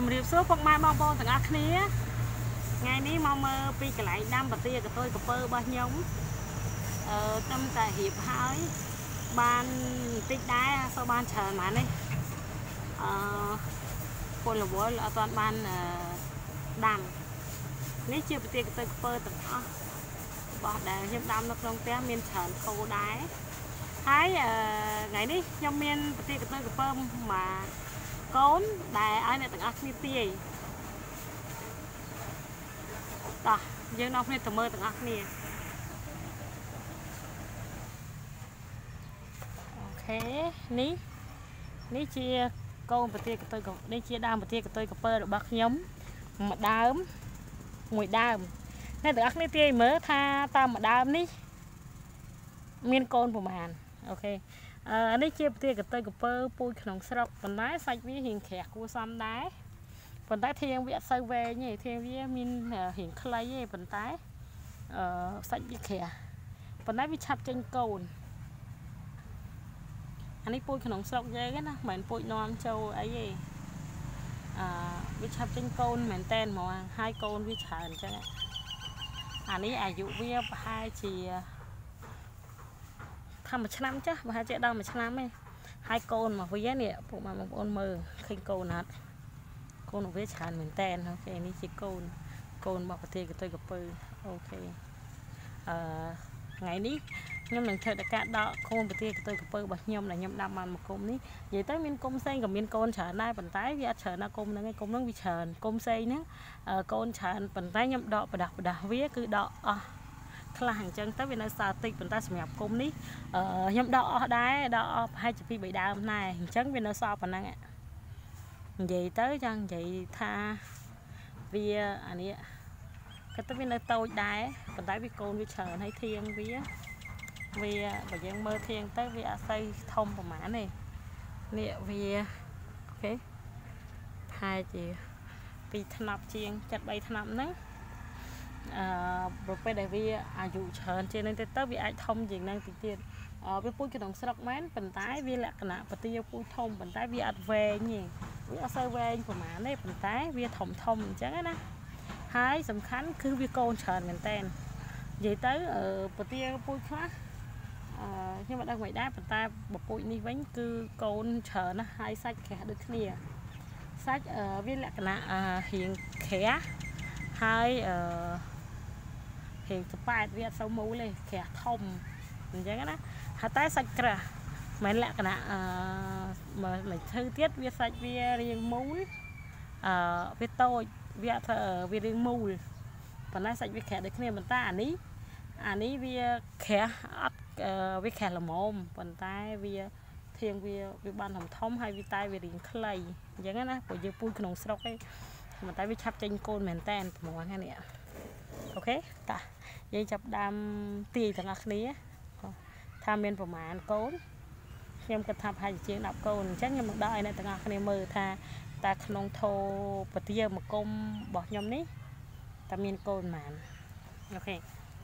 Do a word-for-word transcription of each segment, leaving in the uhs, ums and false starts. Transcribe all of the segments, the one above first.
Chúng riêng số phong mai mong bông từng ác nía ngày ní mong mơ pi cái lại năm và tia của tôi của bơ ba nhóm ở trong tại hiệp hai ban tích đá sau ban chờ mà này cô là bố là toàn ban đàm ní chưa tia của tôi của bơ từng ó bỏ để hiệp đàm nó trong té miền chờ khâu đáy hái ngày ní trong miền tia của tôi của bơ mà cốn đại ai này từng ăn như tê, đó, dân nông này từng mơ từng ăn nè, ok, ní, ní chia con bờ tê của tôi còn, ní chia đam bờ tê của tôi còn bơ được bạc nhóm, mà đam, mùi đam, này từng ăn như tê mới tha ta mà đam ní, miên con của màn, ok. Ở đây chia tiệc tới của bơ bôi khổng sọc phần lái sạch với hình khẻ của xăm đáy phần tái thiên vẽ sâu về nhỉ thiên vẽ mình hình clay phần tái sạch với khẻ phần tái bị chặt trên cồn anh ấy bôi khổng sọc dây cái nè mảnh bôi non châu ấy gì bị chặt trên cồn mảnh tên mà hai cồn bị chặt cho anh ấy ài dụ vía hai chỉ tham một năm chứ mà hai triệu đồng một năm ấy hai con mà với nè phụ mà một con mờ khinh côn nát côn nó với tràn mình ten ok ní chỉ côn côn bọc thì cái tôi gặp bự ok à, ngày ní nhưng mình chơi đặc cả đó côn bọc thì cái tôi gặp bự bọc nhom là nhom đam ăn một côn ní vậy tới miên côn xây gặp miên côn trở lại bản tái vì trở na côn nó ngay côn nó bị trở côn xây nhá côn trở bản tái nhom đọ và đạp và đạp với cứ đọ là hàng chân tới bên nơi xa tịch chúng ta sẽ nhập cung đi ở nhóm đỏ đá đỏ hai chục phi bị đau hôm nay hình chấn bên nơi so phần năng ạ vậy tới chân vậy tha vì anh ấy cái tới bên nơi tôi đá còn tái bị côn với chờ thấy thiên vía vì bởi dân mơ thiên tới vì xây thông và mã này nè vì ok hai chị vì thân nọc chiên chặt bay thân nọc đấy bởi đây vì ai dụ chờ trên nên tới vì ai thông gì năng tiền ở với cái đồng sọc mến phần tái vì là cái nào và tiêu vui thông phần tái vì ăn về nhỉ vì ăn sơ về của má này phần tái vì thông thông chứ cái đó hai tầm khán cứ vì con chờ mình tên vậy tới ở bờ tiêu vui khác nhưng mà đang ngoài đá phần ta bọc bụi đi bánh cứ con chờ nó hai sách khẽ được nè sách ở với là cái nào hiện khẽ hai hiện tập bài viết sâu mũ này kẻ thông mình thấy cái đó hai tay sạch cả mấy lạ cái nạ mà mình thư tiết viết sạch viết riêng mũ viết tôi viết thờ viết riêng mũ còn lại sạch viết kẻ được nên mình ta ảnh ý ảnh ý viết kẻ viết kẻ là mồm còn tay viết thiên viết ban hồng thông hay viết tay viết riêng clay như thế này của dưới bụi nồng sọc ấy mà tại vì chắp trên côn mềm tan một món này ok ta dây chắp đam tì thằng ác ní tham bên phòng màn côn em cần tham hai chiếc đọc côn chắc nhưng mà đợi này thằng ác này mờ tha ta không thô bật tia một công bỏ nhóm ní tham bên côn màn ok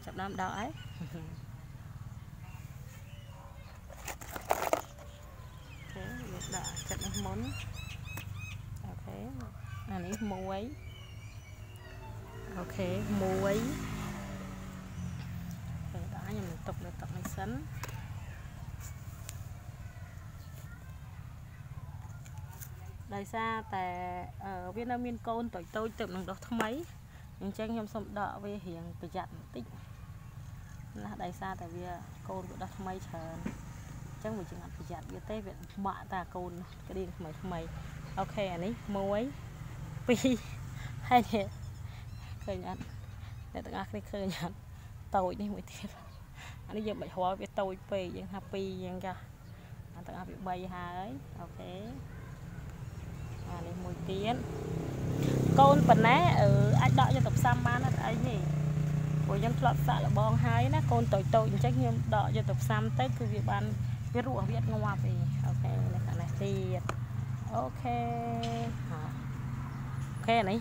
chắp đam đợi thế đợi chắp đam món ok anh ấy mua ấy ok mua ấy rồi đó nhưng mình tục được tập này sẵn đây ra tại ở Việt Nam miền côn tuổi tôi tự mình đọc thăm ấy nhưng tranh nhom sầm đỏ về hiện bị chặt tích là đây ra tại vì côn của đọc thăm ấy chờ chắc mình chỉ ngặt bị chặt về tây viện mạ ta côn cái điên mày mày ok anh ấy mua ấy vì hai nè khơi nhạt để tụi anh đi khơi nhạt tồi đi mới thiệt anh đi giờ bị hóa bị tồi pì giang happy giang cả anh tụi anh bị bay hà ấy ok anh đi mùi kiến con phần này ở anh đợi cho tập sam ban anh gì của dân lọt xạ là bong hai nó con tồi tồi chắc nhưng đợi cho tập sam tới cứ việc ban biết rùa biết ngoa về ok này này thiệt ok ok này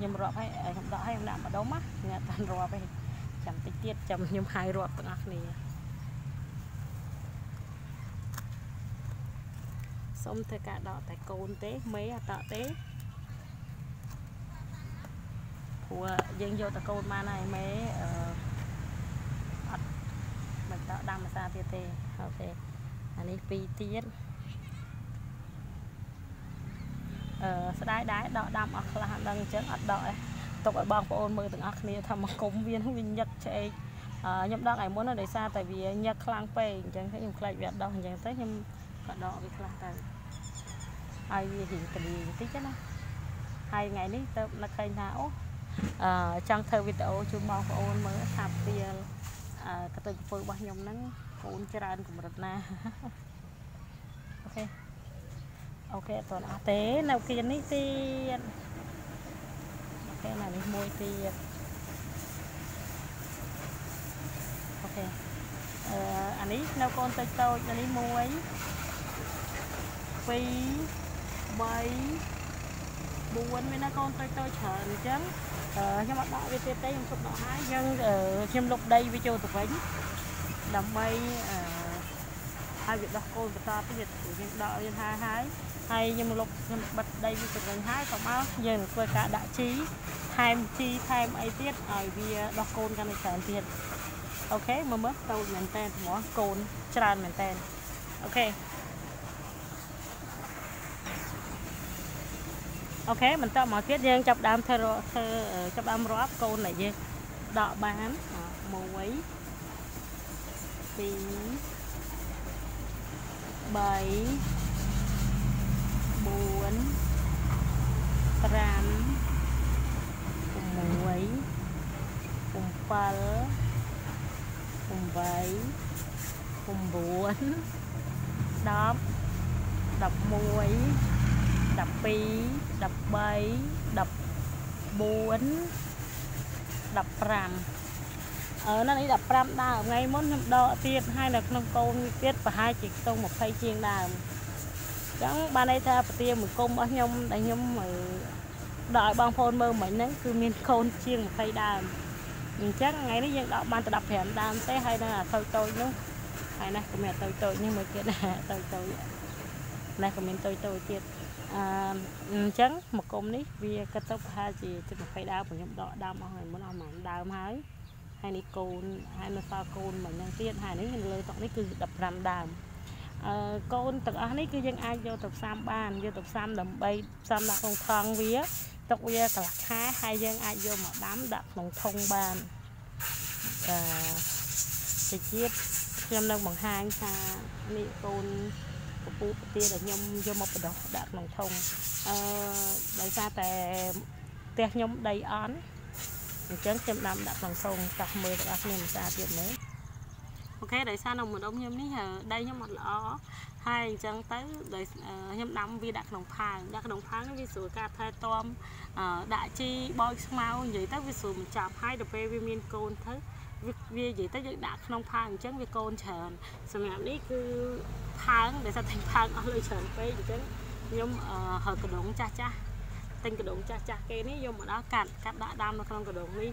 nhưng mà hay không đợi hay không làm ở đâu má nhà tan rọp ấy chậm tiết tiết chậm nhưng hai rọp từng ác này xong tất cả đọ tại cồn tế mấy à tọ tế của dân vô ta câu mà này mấy mình tạo đam mà xa tê ok anh ấy pi tiết đái đái đọ đam ở là đang chấn ở đợi tục ở bang phố ôn mưa từng ở kia thầm cống viên viên nhật chạy nhóm đó ngày muốn ở đây xa tại vì nhật lang pê chẳng thấy nhung lại việt đâu chẳng thấy nhung cận đọ việt lang tại ai hiện cái gì tí chứ nó hai ngày ní tớ là cây não trong thời video chúng mong phố ôn mưa sạp tiền cái từ phơi bao nhiêu nắng ôn tràn của một na ok ok toàn á tế nào kia ní tiền ok này đi môi tiền ok anh ấy nào con tay tôi anh ấy môi phi bay buồn với nó con tay tôi chờ chán nhưng mà đó về tê tê trong đó hái dân ở thêm lúc đây với châu tụi vĩnh đầm mây hai việc đó cô và ta cái việc của những đợi dân hai hái hay nhưng một lúc bật đây với tụi vĩnh hái có máu dân quê cả đại trí time chi time ấy tiết ở vì đó côn cái này sản tiền ok mà mất tàu mình tên mỏ côn tràn mình tên ok ok mình tao mọi kết riêng chọc đam thơ rồi thơ chọc đam rót cô này riêng đọ bán muối tí bảy bốn tám muối cùng phở cùng bảy cùng bốn đó đập muối đập pi đập bay đập bốn đập ram ở nó đi đập ram đa ngay món đo tiền hai là năm con tiết và hai chỉ tông một phay chiên đàm chẳng ba đây tha tiền một công ở nhom đánh nhom đợi băng phôn mơ mấy nắng cứ miên khôn chiên một phay đàm mình chắc ngày nó dân đọ ban từ đập hẻm đàm tới hay là thôi tôi nữa hay này của mẹ tôi tôi nhưng mà kia là tôi tôi này của mình tôi tôi tiết chắn một công nít vì kết thúc hai gì thì phải đau của nhóm đỏ đau mọi người muốn làm mảng đau hái hai ní côn hai mươi pha côn mà nhân tiện hai ní lời tọt ní cứ đập làm đàm côn tật á ní cứ dân ai vô tật sam ban vô tật sam đầm bay sam đặt thông thang vía tật vía tật há hai dân ai vô mà đám đặt bằng thông ban thì chiết nhâm đông bằng hai xa ní côn phụ tia là nhom vô một đọt đạn nòng thùng đại gia tè tia nhom đầy án chấn chấm đạm đạn nòng thùng tập mười đạn niềm xa tiền nữa ok đại gia nòng một đống nhom ní hở đây nhom một lọ hai chấn tới đại nhom năm vi đạn nòng phang đạn nòng phang vi sủi cà thay tôm đại chi bôi mau vậy tới vi sủi mình chạp hai đập về vitamin côn thứ vi vậy tới những đạn nòng phang chấn vi côn chèn sầm nhảm ní cứ tháng để sao thành tháng ở lưới chèn phê gì chứ nhưng hở cái đống cha cha tinh cái đống cha cha cái này nhưng mà đã cạn cắt đã đâm nó không cái đống đi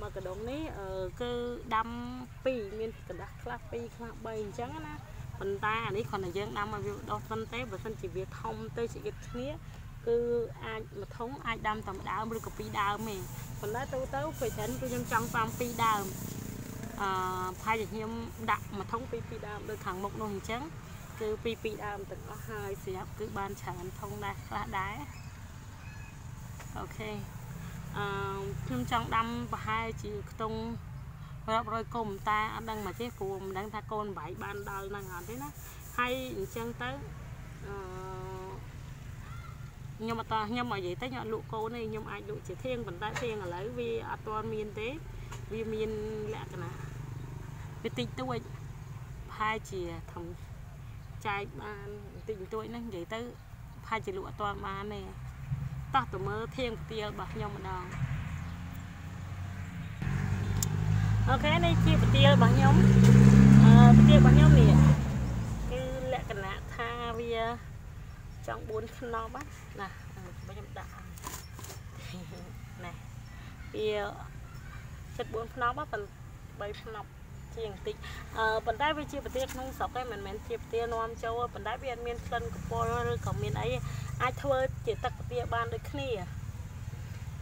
mà cái đống này cứ đâm pì miên cái đá khla pì khla bay chứ á mình ta đấy còn là dân đâm mà việc đo phân tế và phân chỉ việc thông tới chỉ cái này cứ ai mà thống ai đâm tầm đào mới được pì đào mình còn đó tôi tới phải thỉnh tôi dân trong phòng pì đào hai dịch nhôm đặt mà thống pi pi đam được thẳng một đồng trắng cứ pi pi đam từng có hơi xì hấp cứ ban tràn thông đạt lá đá ok trong trong đâm và hai chị tung rồi rồi cùng ta đang mà chế phù đang ta côn bảy ban đầu đang ngọn thế đó hay chân tới nhưng mà to nhưng mà vậy tới nhọn lụ cô này nhưng ai lụ chỉ thiên còn ta thiên là lấy vì atoan miên tế vì miền lạ cái nào vì tình tôi hai chị thằng trai ban tình tôi nó vậy tới hai chị lụa toàn ban này ta tụi mơ thiên tia bạc nhau một đòn ok này chia tia bạc nhau tia bạc nhau nè cứ lạ cái nào tha vì trong bốn nó bắt nè bây giờ đã này tia chất bốn nó bắt phần bảy nọc chiềng tịnh phần đáy với chia bờ tê không sáu cái mình mình chia bờ tê non châu phần đáy bên miền sơn của pol của miền ấy ai thưa chỉ tắc bờ tê ban được kia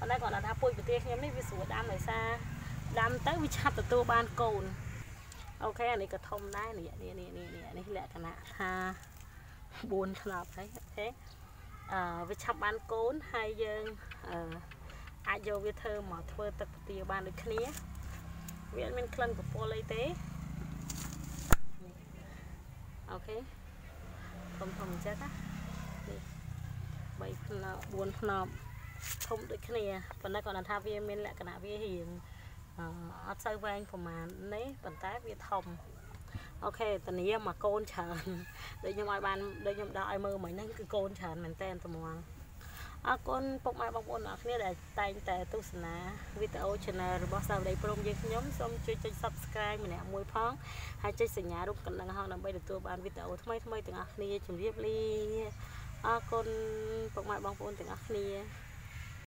còn đây còn là tháp bụi của tia em đấy vì sủa đam này xa đam tới vì chặt từ tua ban cồn ok này cả thông đây này này này này này này lẹ cả nạ ha buồn thật đấy thế vì chặt ban cồn hai dương ai vô với thơ mà thưa tập tia ban được kia viện mình khăn của poly tế ok không thông chết á bảy buồn nọ không được cái này phần này còn là thao viên mình lại cả vi hiền ở sơ vang của mà lấy bản tái vi thông ok tuần này mà côn chờ để cho mọi bạn để cho đợi mơ mấy nắng cứ côn chờ mình tên tụi mòn à con bọc mai bọc ôn ở kia để tay tay tu sửa video channel boss sau đây promo riêng nhóm xong chơi chơi subscribe mình ạ môi phong hay chơi sửa nhà đúng cần là hàng làm bây được tụi bạn video thay thay từng ạ kia chừng riêng đi អរគុណពុកម៉ែបងប្អូនទាំងអស់គ្នា